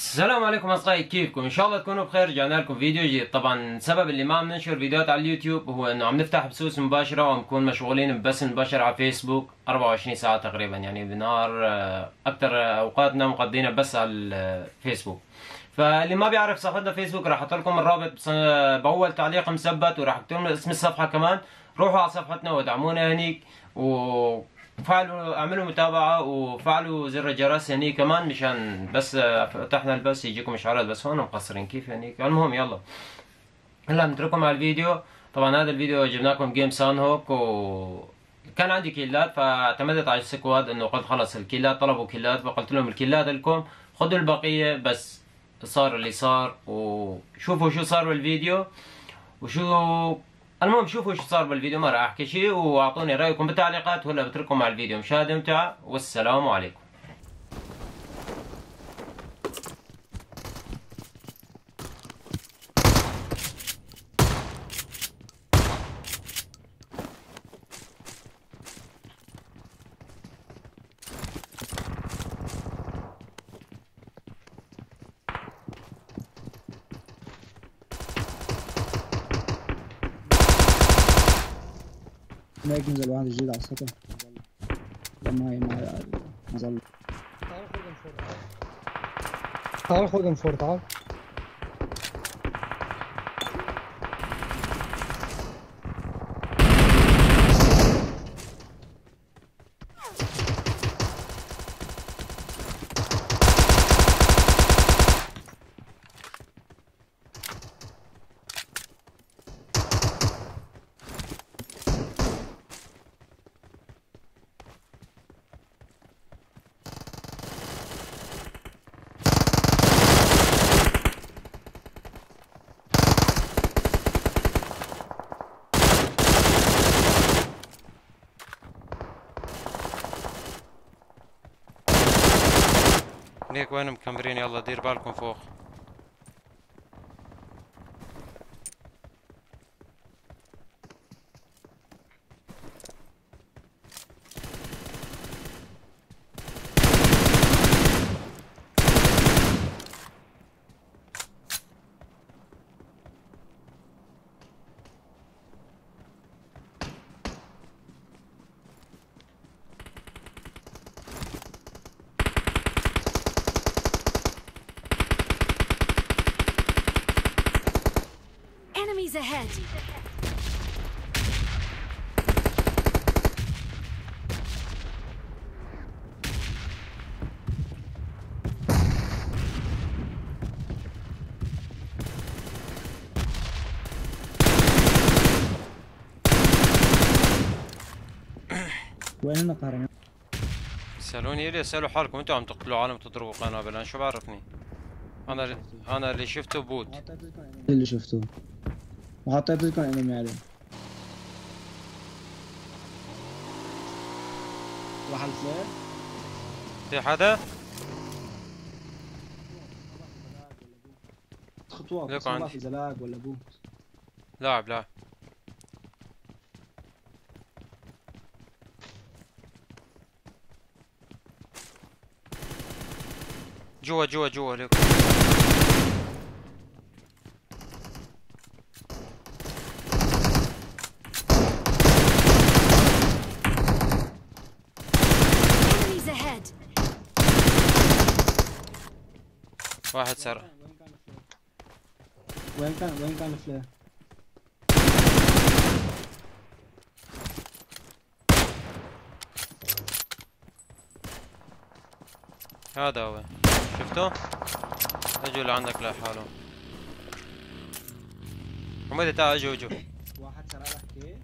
السلام عليكم اصدقائي، كيفكم؟ ان شاء الله تكونوا بخير. رجعنا لكم فيديو جديد. طبعا السبب اللي ما عم ننشر فيديوهات على اليوتيوب هو انه عم نفتح بثوث مباشره وبنكون مشغولين ببث مباشر على فيسبوك 24 ساعه تقريبا، يعني بالنهار اكثر اوقاتنا مقضينا بس على الفيسبوك. فاللي ما بيعرف صفحتنا فيسبوك راح احط لكم الرابط باول تعليق مثبت، وراح اكتب لكم اسم الصفحه كمان. روحوا على صفحتنا ودعمونا هنيك، وفعلوا اعملوا متابعه وفعلوا زر الجرس هني كمان، مشان بس فتحنا البث يجيكم اشعارات. بس هون مقصرين كيف هنيك. المهم يلا هلا بنترككم على الفيديو. طبعا هذا الفيديو جبناكم جيم سان هوك، وكان عندي كيلات فاعتمدت على السكواد انه قلت خلص الكيلات طلبوا كيلات، فقلت لهم الكيلات لكم خذوا البقيه، بس صار اللي صار وشوفوا شو صار بالفيديو وشو. المهم شوفوا شو صار بالفيديو، ما راح احكي شيء، واعطوني رايكم بالتعليقات. وهلا بترككم مع الفيديو، مشاهده ممتعه والسلام عليكم. لكن زي واحد جديد على السطح لما هي ما ظل. تعال خدهم فور، تعال هنيك. وين مكمرين؟ يلا دير بالكم فوق. Ahead. وين نقارن؟ سألوني ليه؟ سألوا حالكم انتوا عم تقتلوا عالم، تضربوا قنابل. انا شو بعرفني؟ انا اللي شفته بوت، اللي شفته وحطيت لكم انمي عليه. واحد زين؟ في حدا؟ خطوات لكم إذا لاعب ولا بوت؟ لاعب لاعب. جوا جوا جوا لكم. واحد سرق. وين كان الفلير؟ هذا هو، شفته؟ اجوا لعندك لحالهم. حميدة تعال، اجوا. واحد سرق لك كي؟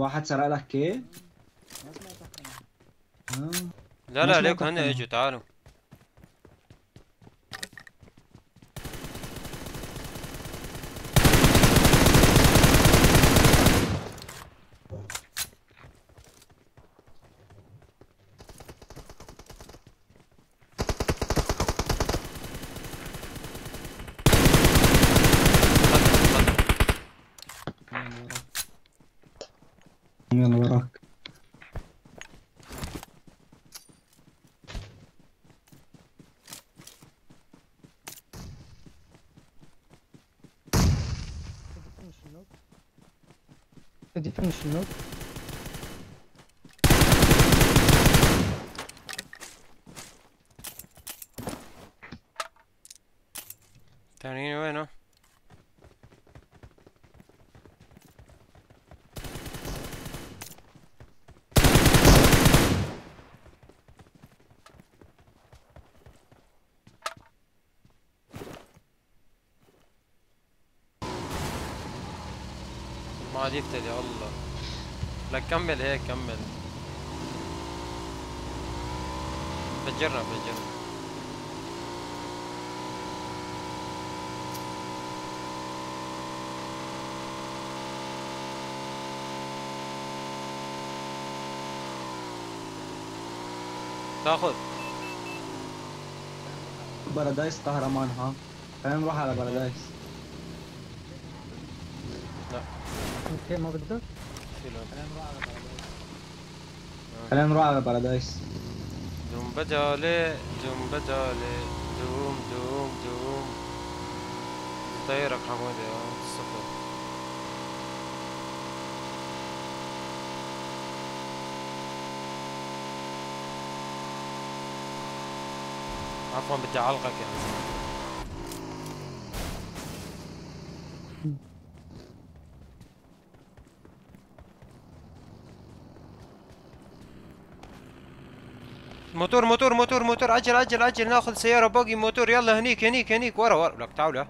واحد سرق لك كي؟ ما سمعتك انا. لا ليكم هن اجوا، تعالوا. يلا وراك. Defend üstünü. Termini bueno. ما عاد يفتدي والله. لا كمل هيك كمل. بتجرب. تاخذ بارادايس قهرمان ها. خلينا نروح على بارادايس. لا اوكي ما بدك؟ خلينا نروح على بارادايس. دوم بدالي دوم. طيرك حمودي الصفر. عفوا بدي اعلقك يعني. موتور اجل ناخذ سيارة باقي موتور. يلا هنيك ورا لك تعالوا.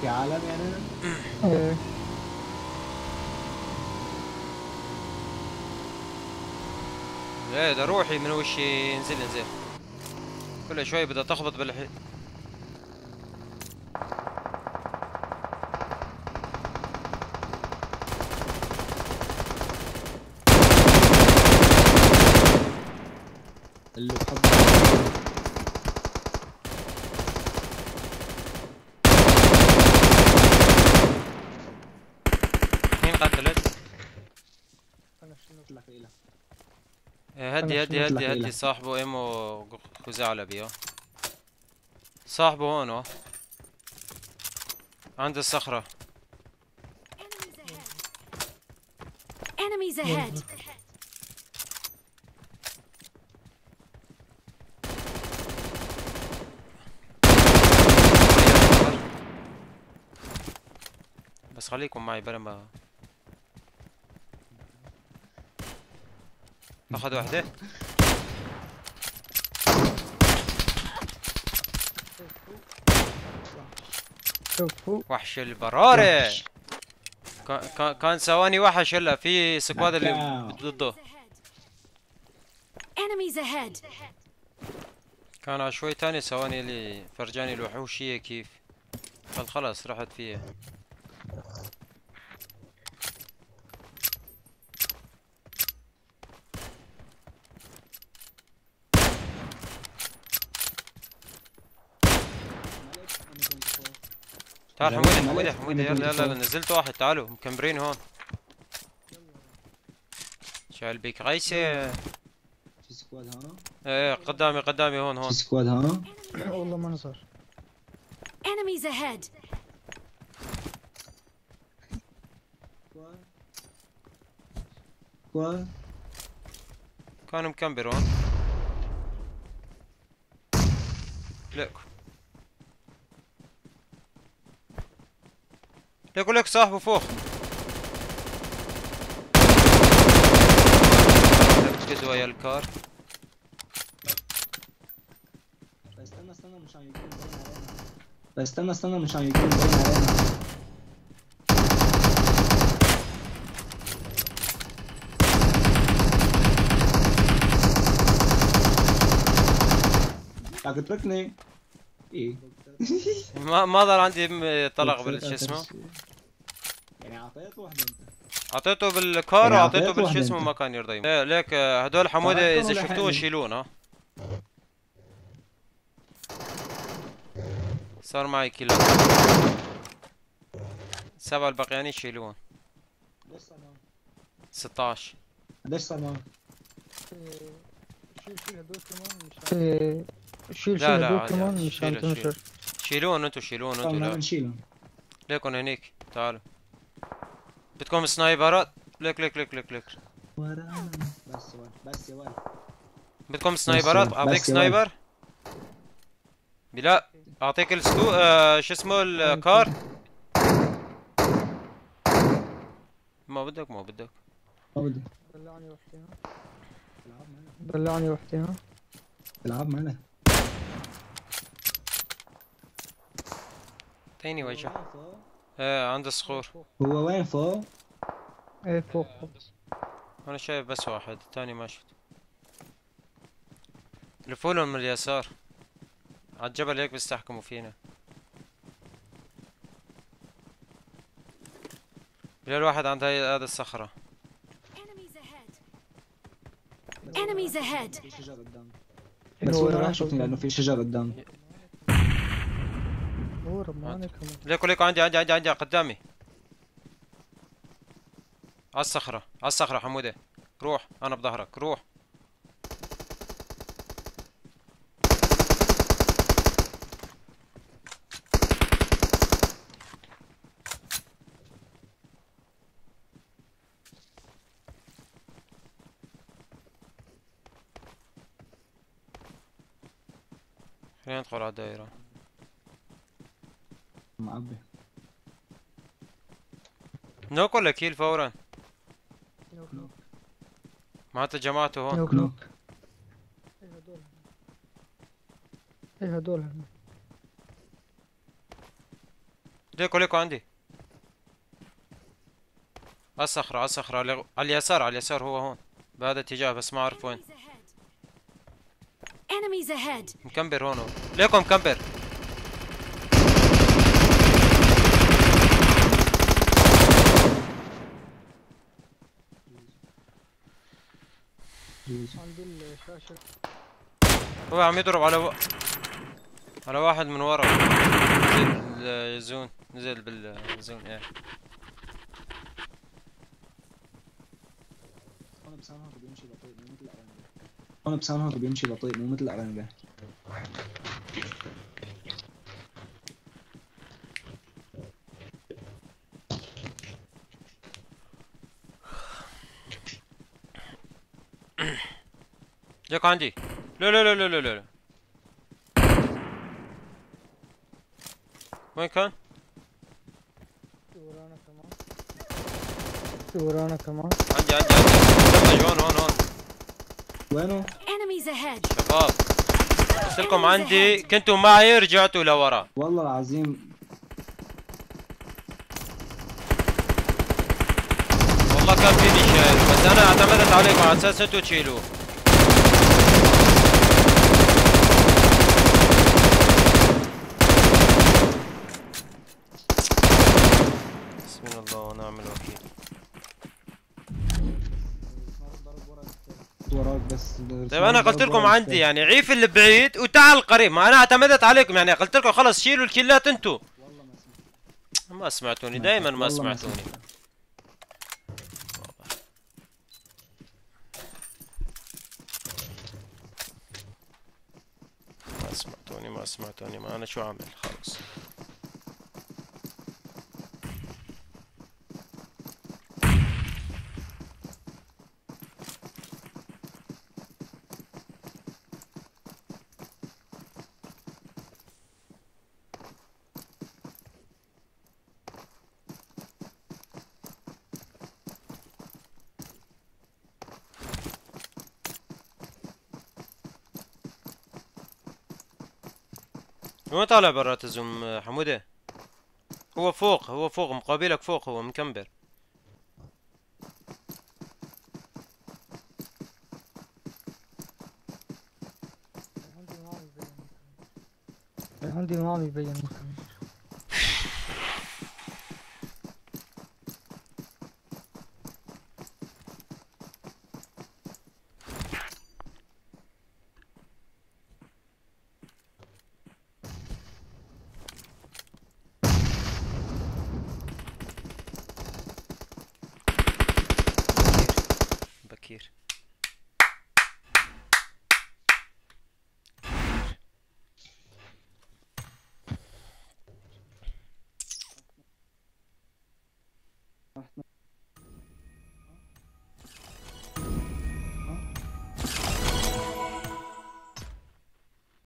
في عالم يعني ايه ده روحي من وشي. انزل كل شوي بدها تخبط بالحيط. اللي هدي صاحبه امه خزعلبي اه صاحبه هون اه عند الصخرة. enemies ahead بس خليكم معي بلا ما اخذ واحدة. وحش البرارة كان ثواني وحش. هلا في سكواد اللي ضده كان على شوي تاني ثواني اللي فرجاني الوحوشية كيف. خلاص راحت فيها. تعال حمودي يلا نزلت واحد. تعالوا مكمبرين هون. شايل بيك غيسة. في سكواد هون. ايه قدامي هون. في سكواد هون. والله ما نصر. enemies ahead. كانوا مكمبر هون. لك صاحبه فوق. ركزوا يا الكار. استنى مشان يكون زين علينا. لك اتركني. ايه ما ضل عندي طلق بالش اسمه. يعني اعطيته وحده انت. اعطيته بالكار واعطيته بالش اسمه ما كان يرضى. ايه ليك هدول حموده اذا شفتوه شيلون ها. صار معي كيلو 7 البقيانين شيلون. 16 لسه ما شيل شيل هدول كمان شيل شيل هدول كمان مشان تنشر. شيلون انتو شيلون انتو. لا نشيلهم ليكن هنيك تعالوا. بدكم سنايبرات؟ ليك ليك ليك ليك ليك ورانا. بس يا ولد بس يا ولد. بدكم سنايبرات؟ اعطيك سنايبر؟ بلا اعطيك السكو شو اسمه الكار؟ ما بدك ما بدك ما بدك. دلعني وحديها دلعني وحديها العب معنا تاني وجه. ايه عند الصخور. هو وين فوق؟ ايه فوق. انا شايف بس واحد التاني ما شفت. لفولهم من اليسار عالجبل هيك بيستحكموا فينا. بلا الواحد عند هاي هذا الصخرة. Enemies ahead. في شجر قدام. بس وين راح شفتني لأنه في شجر قدام. ليكو ليكو عندي عندي عندي عندي قدامي. على الصخرة على الصخرة حمودة. روح أنا بظهرك روح. خلينا ندخل على الدائرة. معبي. نوك ولا كيل فورا؟ نوك نوك. معناتها جماعته هون. نوك نوك. ايه هدول. ايه هدول. ليكو ليكو عندي. على الصخرة على الصخرة على اليسار على اليسار هو هون. بهذا الاتجاه بس ما أعرف وين. Enemies ahead. مكمبر هون. ليكو مكمبر. هو عم يضرب على واحد من ورا. نزل بالزون نزل بالزون. ايه انا بسامع هذا بيمشي بطيء مو مثل الارانب. انا بسامع هذا بيمشي بطيء مو مثل الارانب. ليك عندي. لا لا لا لا لا لا. وين كان؟ ورانا كمان. ورانا كمان. عندي عندي عندي. هون هون هون. وينه؟ شباب قلت لكم عندي، كنتوا معي رجعتوا لورا. والله العظيم. والله كان فيني شايل، بس أنا اعتمدت عليكم على أساس أنتوا تشيلوه. طيب انا قلت لكم عندي يعني عيف اللي بعيد وتعال قريب، ما انا اعتمدت عليكم يعني قلت لكم خلص شيلوا الكيلات انتو. والله ما سمعتوني دائما ما سمعتوني. ما سمعتوني ما سمعتوني ما انا شو اعمل خلص. مو طالع برات الزوم حمودة. هو فوق هو فوق مقابلك فوق هو مكمبر. عندي ما عم يبين مكمبر. here.